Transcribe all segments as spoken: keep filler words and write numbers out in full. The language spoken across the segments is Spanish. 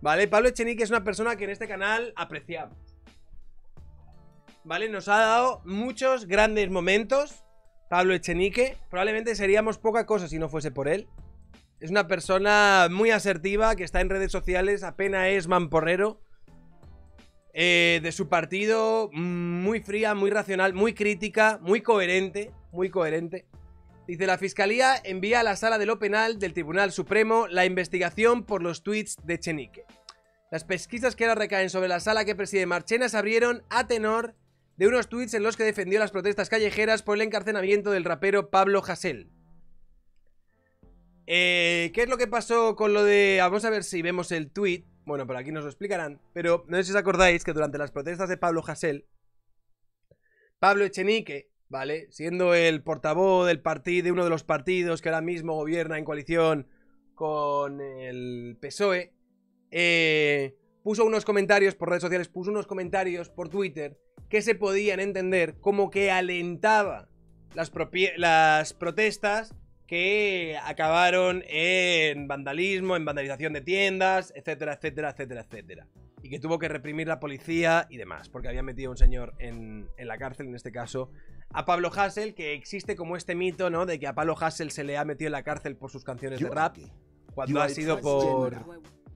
¿Vale? Pablo Echenique es una persona que en este canal apreciamos, ¿vale? Nos ha dado muchos grandes momentos. Pablo Echenique, probablemente seríamos poca cosa si no fuese por él. Es una persona muy asertiva, que está en redes sociales, apenas es mamporrero, eh, de su partido, muy fría, muy racional, muy crítica, muy coherente, muy coherente. Dice, la Fiscalía envía a la sala de lo penal del Tribunal Supremo la investigación por los tuits de Echenique. Las pesquisas que ahora recaen sobre la sala que preside Marchena se abrieron a tenor de unos tuits en los que defendió las protestas callejeras por el encarcelamiento del rapero Pablo Hasél. Eh, ¿Qué es lo que pasó con lo de...? Vamos a ver si vemos el tuit. Bueno, por aquí nos lo explicarán. Pero no sé si os acordáis que durante las protestas de Pablo Hasél, Pablo Echenique, ¿vale?, siendo el portavoz del partido, de uno de los partidos que ahora mismo gobierna en coalición con el P S O E, eh, puso unos comentarios por redes sociales, puso unos comentarios por Twitter que se podían entender como que alentaba las, las protestas que acabaron en vandalismo, en vandalización de tiendas, etcétera, etcétera, etcétera, etcétera. Y que tuvo que reprimir la policía y demás, porque había metido a un señor en, en la cárcel, en este caso, a Pablo Hasél, que existe como este mito, ¿no?, de que a Pablo Hasél se le ha metido en la cárcel por sus canciones de rap, cuando ha sido por...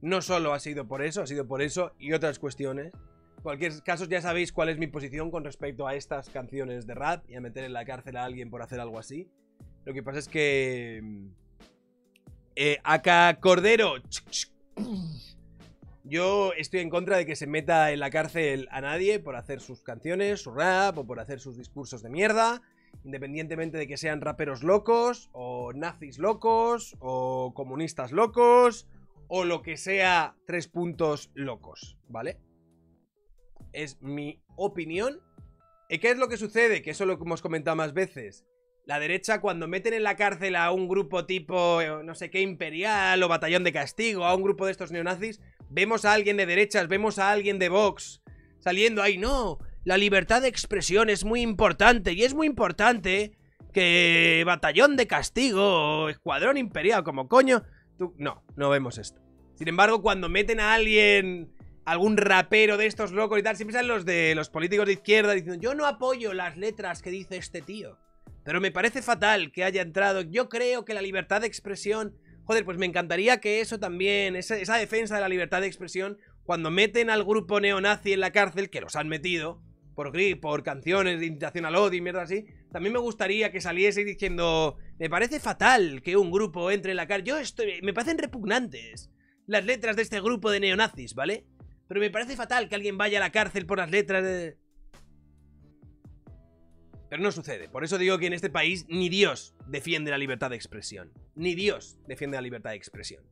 No solo ha sido por eso, ha sido por eso y otras cuestiones. En cualquier caso, ya sabéis cuál es mi posición con respecto a estas canciones de rap y a meter en la cárcel a alguien por hacer algo así. Lo que pasa es que... Eh, acá Cordero... Yo estoy en contra de que se meta en la cárcel a nadie por hacer sus canciones, su rap o por hacer sus discursos de mierda, independientemente de que sean raperos locos o nazis locos o comunistas locos o lo que sea, tres puntos locos, ¿vale? Es mi opinión. ¿Y qué es lo que sucede? Que eso lo hemos comentado más veces. La derecha, cuando meten en la cárcel a un grupo tipo, no sé qué, Imperial o Batallón de Castigo, a un grupo de estos neonazis, vemos a alguien de derechas, vemos a alguien de Vox saliendo ahí, no, la libertad de expresión es muy importante y es muy importante que Batallón de Castigo o Escuadrón Imperial, como coño, tú... no, no vemos esto. Sin embargo, cuando meten a alguien, algún rapero de estos locos y tal, siempre salen los de los políticos de izquierda diciendo, yo no apoyo las letras que dice este tío, pero me parece fatal que haya entrado. Yo creo que la libertad de expresión... Joder, pues me encantaría que eso también... Esa, esa defensa de la libertad de expresión... Cuando meten al grupo neonazi en la cárcel... Que los han metido... Por, por canciones de incitación al odio y mierda así... También me gustaría que saliese diciendo... Me parece fatal que un grupo entre en la cárcel... Yo estoy... Me parecen repugnantes las letras de este grupo de neonazis, ¿vale? Pero me parece fatal que alguien vaya a la cárcel por las letras de... Pero no sucede. Por eso digo que en este país ni Dios defiende la libertad de expresión. Ni Dios defiende la libertad de expresión.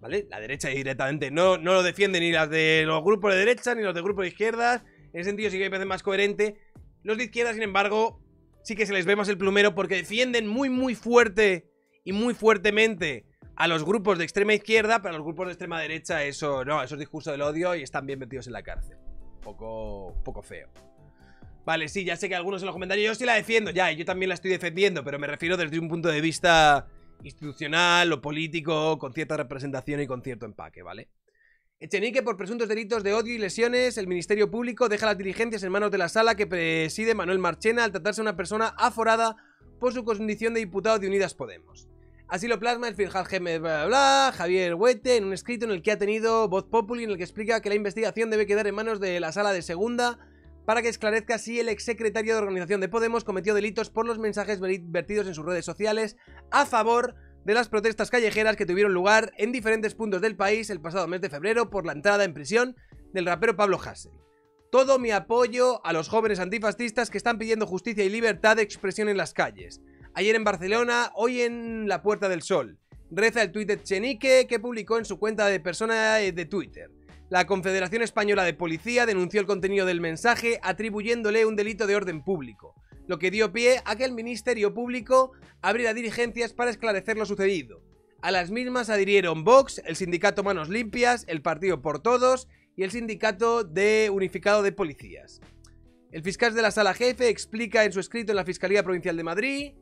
¿Vale? La derecha directamente no, no lo defiende, ni las de los grupos de derecha, ni los de grupos de izquierdas. En ese sentido sí que me parece más coherente. Los de izquierda, sin embargo, sí que se les ve más el plumero porque defienden muy, muy fuerte y muy fuertemente a los grupos de extrema izquierda, pero a los grupos de extrema derecha eso no, eso es discurso del odio y están bien metidos en la cárcel. Poco, poco feo. Vale, sí, ya sé que algunos en los comentarios, yo sí la defiendo, ya, yo también la estoy defendiendo, pero me refiero desde un punto de vista institucional o político, con cierta representación y con cierto empaque, ¿vale? Echenique por presuntos delitos de odio y lesiones, el Ministerio Público deja las diligencias en manos de la sala que preside Manuel Marchena al tratarse de una persona aforada por su condición de diputado de Unidas Podemos. Así lo plasma el fiscal bla, bla, bla, Javier Huete en un escrito en el que ha tenido voz populi, en el que explica que la investigación debe quedar en manos de la sala de segunda para que esclarezca si el exsecretario de Organización de Podemos cometió delitos por los mensajes vertidos en sus redes sociales a favor de las protestas callejeras que tuvieron lugar en diferentes puntos del país el pasado mes de febrero por la entrada en prisión del rapero Pablo Hasél. Todo mi apoyo a los jóvenes antifascistas que están pidiendo justicia y libertad de expresión en las calles. Ayer en Barcelona, hoy en la Puerta del Sol. Reza el tuit de Echenique que publicó en su cuenta de persona de Twitter. La Confederación Española de Policía denunció el contenido del mensaje atribuyéndole un delito de orden público, lo que dio pie a que el Ministerio Público abriera diligencias para esclarecer lo sucedido. A las mismas adhirieron Vox, el Sindicato Manos Limpias, el Partido por Todos y el Sindicato de Unificado de Policías. El fiscal de la Sala Jefe explica en su escrito en la Fiscalía Provincial de Madrid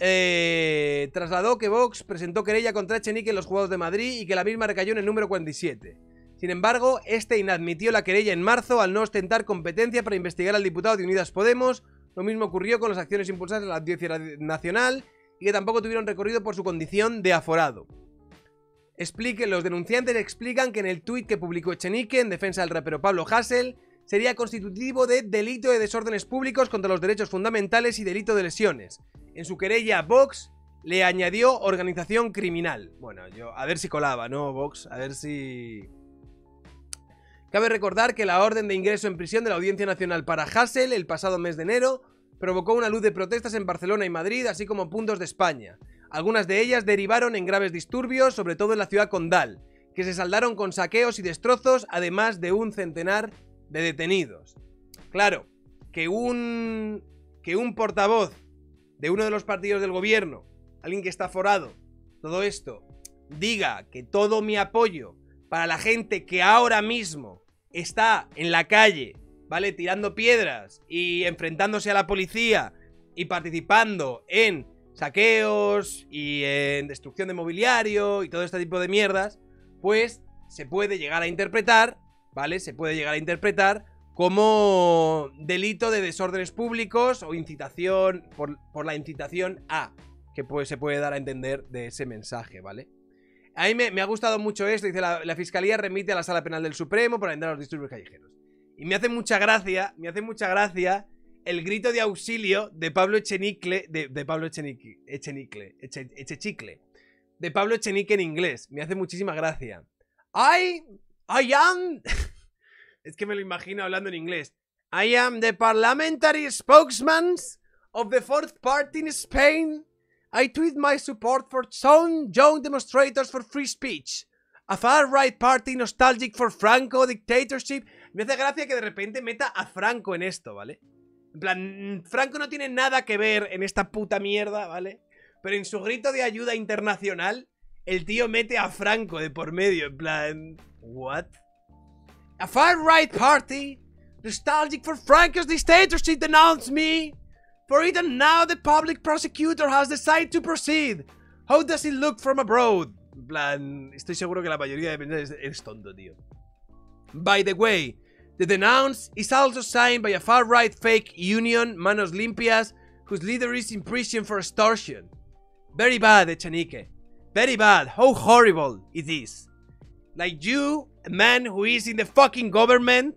eh, trasladó que Vox presentó querella contra Echenique en los Juzgados de Madrid y que la misma recayó en el número cuarenta y siete. Sin embargo, este inadmitió la querella en marzo al no ostentar competencia para investigar al diputado de Unidas Podemos. Lo mismo ocurrió con las acciones impulsadas en la Audiencia Nacional y que tampoco tuvieron recorrido por su condición de aforado. Explique, los denunciantes explican que en el tuit que publicó Echenique en defensa del rapero Pablo Hasél sería constitutivo de delito de desórdenes públicos contra los derechos fundamentales y delito de lesiones. En su querella, Vox le añadió organización criminal. Bueno, yo a ver si colaba, ¿no, Vox? A ver si... Cabe recordar que la orden de ingreso en prisión de la Audiencia Nacional para Hasél el pasado mes de enero provocó una luz de protestas en Barcelona y Madrid, así como puntos de España. Algunas de ellas derivaron en graves disturbios, sobre todo en la ciudad condal, que se saldaron con saqueos y destrozos, además de un centenar de detenidos. Claro, que un, que un portavoz de uno de los partidos del gobierno, alguien que está aforado, todo esto, diga que todo mi apoyo para la gente que ahora mismo está en la calle, ¿vale? Tirando piedras y enfrentándose a la policía y participando en saqueos y en destrucción de mobiliario y todo este tipo de mierdas, pues se puede llegar a interpretar, ¿vale? Se puede llegar a interpretar como delito de desórdenes públicos o incitación, por, por la incitación a, que pues se puede dar a entender de ese mensaje, ¿vale? A mí me, me ha gustado mucho esto. Dice, la, la Fiscalía remite a la Sala Penal del Supremo para entrar a los disturbios callejeros. Y me hace mucha gracia, me hace mucha gracia el grito de auxilio de Pablo Echenique, de, de Pablo Echenique, Echenique, Eche, Echechicle, de Pablo Echenique en inglés. Me hace muchísima gracia. I, I am... Es que me lo imagino hablando en inglés. I am the parliamentary spokesman of the fourth party in Spain. I tweet my support for some young demonstrators for free speech. A far-right party nostalgic for Franco dictatorship. Me hace gracia que de repente meta a Franco en esto, ¿vale? En plan, Franco no tiene nada que ver en esta puta mierda, ¿vale? Pero en su grito de ayuda internacional, el tío mete a Franco de por medio, en plan... ¿What? A far-right party nostalgic for Franco's dictatorship denounced me. For even now the public prosecutor has decided to proceed. How does it look from abroad? En plan, estoy seguro que la mayoría de pensadores es tonto, tío. By the way, the denounce is also signed by a far-right fake union, Manos Limpias, whose leader is in prison for extortion. Very bad, Echenique. Very bad. How horrible it is. Like you, a man who is in the fucking government.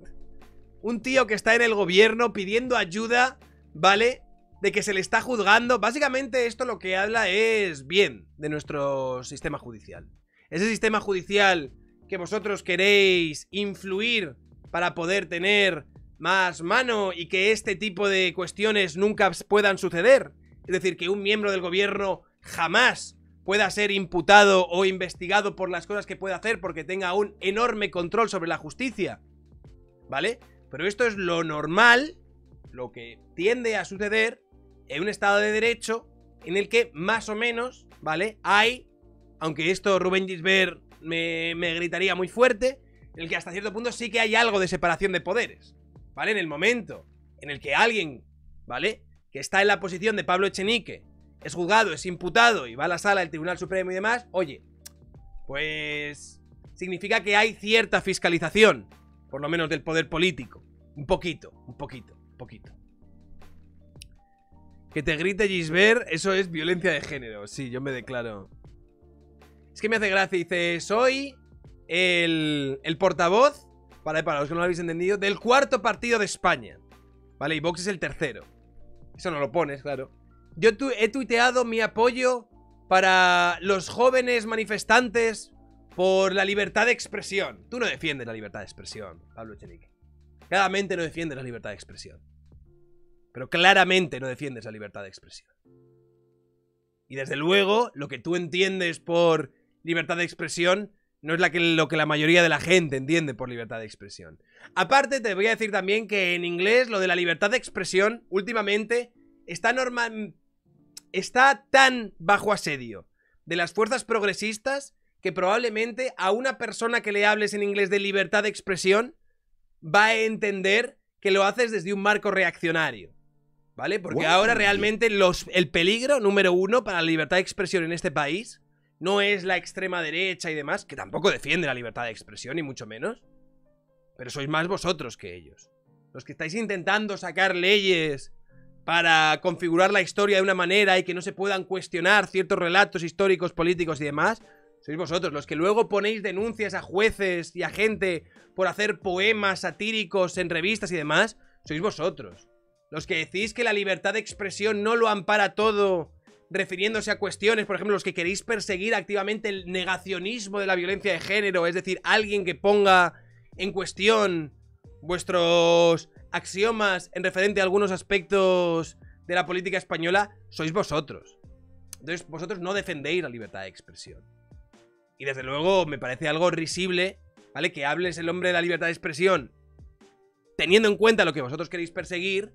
Un tío que está en el gobierno pidiendo ayuda, ¿vale? De que se le está juzgando. Básicamente esto lo que habla es bien de nuestro sistema judicial. Ese sistema judicial que vosotros queréis influir para poder tener más mano y que este tipo de cuestiones nunca puedan suceder. Es decir, que un miembro del gobierno jamás pueda ser imputado o investigado por las cosas que pueda hacer porque tenga un enorme control sobre la justicia, ¿vale? Pero esto es lo normal, lo que tiende a suceder en un estado de derecho en el que más o menos, ¿vale? Hay, aunque esto Rubén Gisbert me, me gritaría muy fuerte, en el que hasta cierto punto sí que hay algo de separación de poderes, ¿vale? En el momento en el que alguien, ¿vale? Que está en la posición de Pablo Echenique, es juzgado, es imputado y va a la sala del Tribunal Supremo y demás, oye, pues significa que hay cierta fiscalización, por lo menos del poder político. Un poquito, un poquito, un poquito. Que te grite Gisbert, eso es violencia de género. Sí, yo me declaro. Es que me hace gracia, dice, soy el, el portavoz, para, para los que no lo habéis entendido, del cuarto partido de España, ¿vale? Y Vox es el tercero. Eso no lo pones, claro. Yo tu, he tuiteado mi apoyo para los jóvenes manifestantes por la libertad de expresión. Tú no defiendes la libertad de expresión, Pablo Echenique. Claramente no defiendes la libertad de expresión. Pero claramente no defiendes la libertad de expresión. Y desde luego, lo que tú entiendes por libertad de expresión no es la que, lo que la mayoría de la gente entiende por libertad de expresión. Aparte, te voy a decir también que en inglés lo de la libertad de expresión últimamente está, normal, está tan bajo asedio de las fuerzas progresistas que probablemente a una persona que le hables en inglés de libertad de expresión va a entender que lo haces desde un marco reaccionario. ¿vale? Porque wow, ahora realmente los, el peligro número uno para la libertad de expresión en este país no es la extrema derecha y demás, que tampoco defiende la libertad de expresión, ni mucho menos. Pero sois más vosotros que ellos. Los que estáis intentando sacar leyes para configurar la historia de una manera y que no se puedan cuestionar ciertos relatos históricos, políticos y demás, sois vosotros, los que luego ponéis denuncias a jueces y a gente por hacer poemas satíricos en revistas y demás, sois vosotros. Los que decís que la libertad de expresión no lo ampara todo, refiriéndose a cuestiones, por ejemplo, los que queréis perseguir activamente el negacionismo de la violencia de género, es decir, alguien que ponga en cuestión vuestros axiomas en referente a algunos aspectos de la política española, sois vosotros. Entonces vosotros no defendéis la libertad de expresión. Y desde luego me parece algo risible, ¿vale? Que hables el hombre de la libertad de expresión teniendo en cuenta lo que vosotros queréis perseguir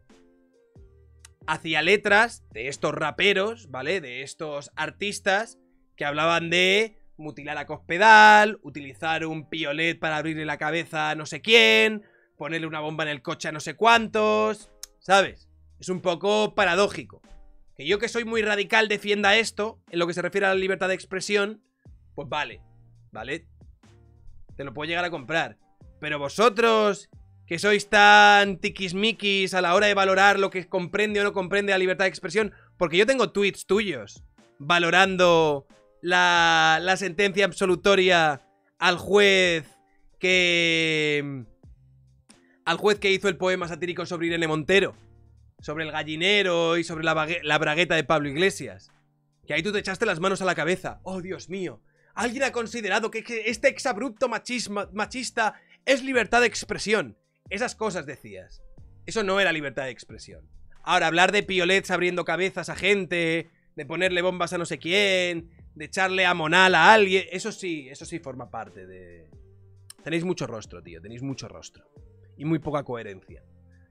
hacia letras de estos raperos, ¿vale? De estos artistas que hablaban de mutilar a Cospedal, utilizar un piolet para abrirle la cabeza a no sé quién, ponerle una bomba en el coche a no sé cuántos, ¿sabes? Es un poco paradójico. Que yo, que soy muy radical, defienda esto, en lo que se refiere a la libertad de expresión, pues vale, ¿vale? Te lo puedo llegar a comprar. Pero vosotros, que sois tan tiquismiquis a la hora de valorar lo que comprende o no comprende la libertad de expresión, porque yo tengo tweets tuyos valorando la, la sentencia absolutoria al juez que... al juez que hizo el poema satírico sobre Irene Montero, sobre el gallinero y sobre la, la bragueta de Pablo Iglesias. Que ahí tú te echaste las manos a la cabeza. ¡Oh, Dios mío! ¿Alguien ha considerado que, que este exabrupto machismo, machista es libertad de expresión? Esas cosas decías. Eso no era libertad de expresión. Ahora, hablar de piolets abriendo cabezas a gente, de ponerle bombas a no sé quién, de echarle amonal a alguien... Eso sí, eso sí forma parte de... Tenéis mucho rostro, tío. Tenéis mucho rostro. Y muy poca coherencia.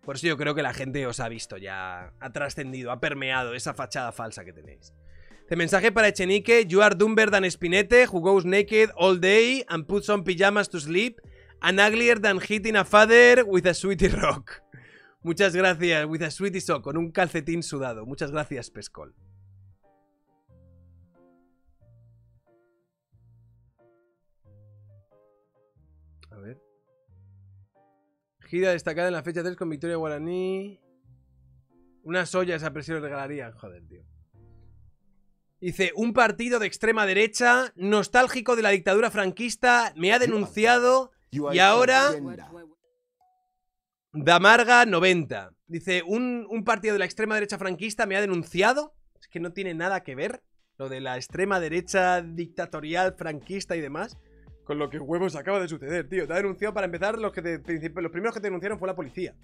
Por eso yo creo que la gente os ha visto ya. Ha trascendido, ha permeado esa fachada falsa que tenéis. Este mensaje para Echenique. You are dumber than Spinete, who goes naked all day and puts on pyjamas to sleep, and uglier than hitting a father with a sweetie rock. Muchas gracias. With a sweetie sock, con un calcetín sudado. Muchas gracias, Pescol. A ver. Gira destacada en la fecha tres con Victoria Guaraní. Unas ollas a presión regalaría. Joder, tío. Dice, un partido de extrema derecha, nostálgico de la dictadura franquista, me ha denunciado y ahora... Damarga noventa. Dice, un, un partido de la extrema derecha franquista me ha denunciado. Es que no tiene nada que ver lo de la extrema derecha dictatorial franquista y demás con lo que huevos acaba de suceder, tío. Te ha denunciado, para empezar, los, que te, los primeros que te denunciaron fue la policía.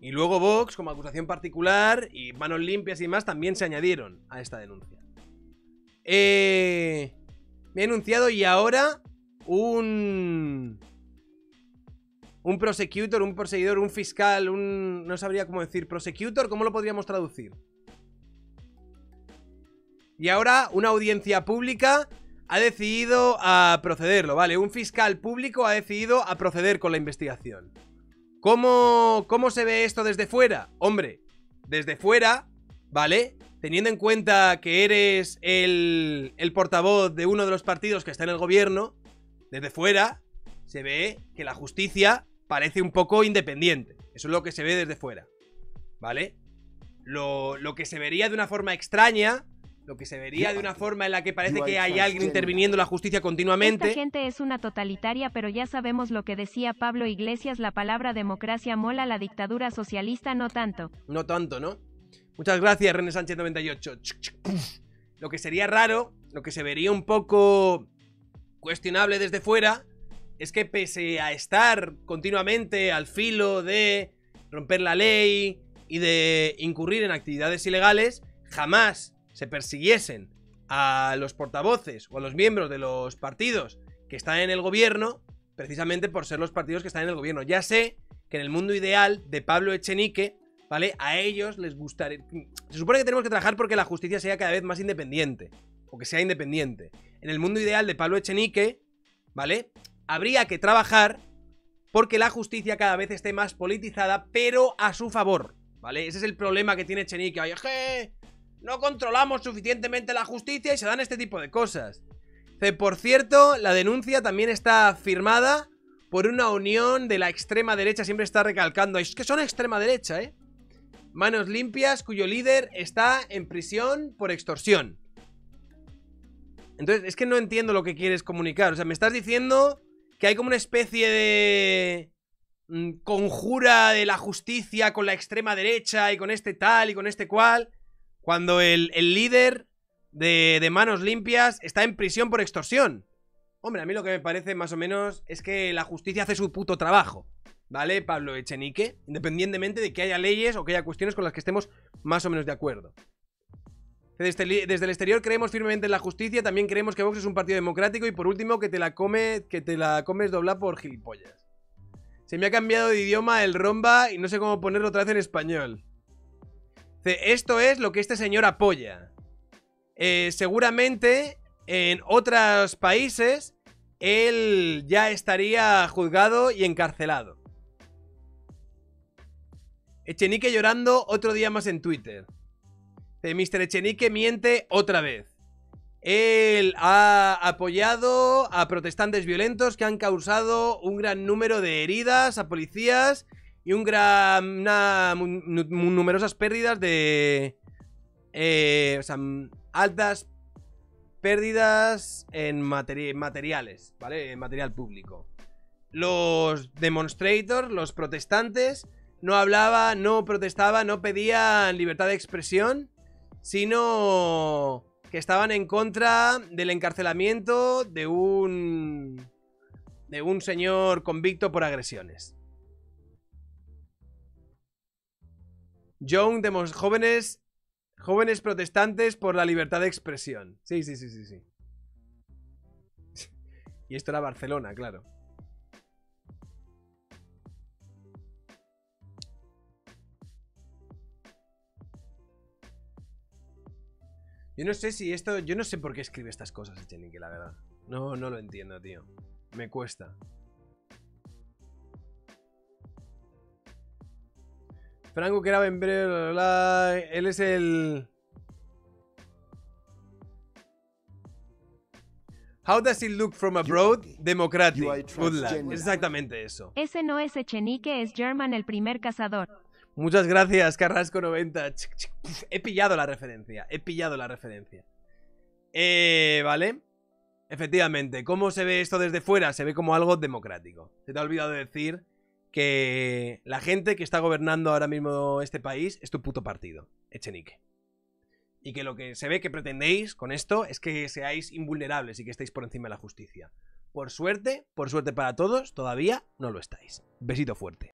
Y luego Vox, como acusación particular, y Manos Limpias y demás, también se añadieron a esta denuncia. Eh, me ha denunciado y ahora un... Un prosecutor, un perseguidor, un fiscal, un... No sabría cómo decir. Prosecutor, ¿cómo lo podríamos traducir? Y ahora una audiencia pública... ha decidido a procederlo, ¿vale? Un fiscal público ha decidido a proceder con la investigación. ¿Cómo, cómo se ve esto desde fuera? Hombre, desde fuera, ¿vale? Teniendo en cuenta que eres el, el portavoz de uno de los partidos que está en el gobierno, desde fuera se ve que la justicia parece un poco independiente. Eso es lo que se ve desde fuera, ¿vale? Lo, lo que se vería de una forma extraña... Lo que se vería de una forma en la que parece que hay alguien interviniendo la justicia continuamente. Esta gente es una totalitaria, pero ya sabemos lo que decía Pablo Iglesias, la palabra democracia mola, la dictadura socialista no tanto. No tanto, ¿no? Muchas gracias, René Sánchez noventa y ocho. Lo que sería raro, lo que se vería un poco cuestionable desde fuera, es que pese a estar continuamente al filo de romper la ley y de incurrir en actividades ilegales, jamás se persiguiesen a los portavoces o a los miembros de los partidos que están en el gobierno, precisamente por ser los partidos que están en el gobierno. Ya sé que en el mundo ideal de Pablo Echenique, ¿vale? A ellos les gustaría... Se supone que tenemos que trabajar porque la justicia sea cada vez más independiente, o que sea independiente. En el mundo ideal de Pablo Echenique, ¿vale? Habría que trabajar porque la justicia cada vez esté más politizada, pero a su favor, ¿vale? Ese es el problema que tiene Echenique. Oye, je, no controlamos suficientemente la justicia y se dan este tipo de cosas. Por cierto, la denuncia también está firmada por una unión de la extrema derecha. Siempre está recalcando, es que son extrema derecha, ¿eh? Manos Limpias, cuyo líder está en prisión por extorsión. Entonces, es que no entiendo lo que quieres comunicar. O sea, me estás diciendo que hay como una especie de conjura de la justicia con la extrema derecha y con este tal y con este cual, cuando el, el líder de, de Manos Limpias está en prisión por extorsión. Hombre, a mí lo que me parece más o menos es que la justicia hace su puto trabajo, ¿vale, Pablo Echenique? Independientemente de que haya leyes o que haya cuestiones con las que estemos más o menos de acuerdo. Desde el, desde el exterior creemos firmemente en la justicia, también creemos que Vox es un partido democrático y por último que te la, come, que te la comes doblada por gilipollas. Se me ha cambiado de idioma el romba y no sé cómo ponerlo otra vez en español. Esto es lo que este señor apoya. Eh, seguramente en otros países él ya estaría juzgado y encarcelado. Echenique llorando otro día más en Twitter. mister Echenique miente otra vez. Él ha apoyado a protestantes violentos que han causado un gran número de heridas a policías y un gran, una, numerosas pérdidas de... Eh, o sea, altas pérdidas en materi materiales, ¿vale? En material público. Los demonstrators, los protestantes, no hablaban, no protestaban, no pedían libertad de expresión, sino que estaban en contra del encarcelamiento de un de un señor convicto por agresiones. Young de jóvenes jóvenes protestantes por la libertad de expresión. Sí, sí, sí, sí, sí. Y esto era Barcelona, claro. Yo no sé si esto... Yo no sé por qué escribe estas cosas, Echenique, la verdad. No, no lo entiendo, tío. Me cuesta. Franco que era en breve... Bla, bla, bla. Él es el... How does it look from abroad? Democratic. Good luck. Es exactamente eso. Ese no es Echenique, es German, el primer cazador. Muchas gracias, Carrasco noventa. He pillado la referencia, he pillado la referencia. Eh, vale. Efectivamente, ¿cómo se ve esto desde fuera? Se ve como algo democrático. Se te ha olvidado decir que la gente que está gobernando ahora mismo este país es tu puto partido, Echenique. Y que lo que se ve que pretendéis con esto es que seáis invulnerables y que estéis por encima de la justicia. Por suerte, por suerte para todos, todavía no lo estáis. Besito fuerte.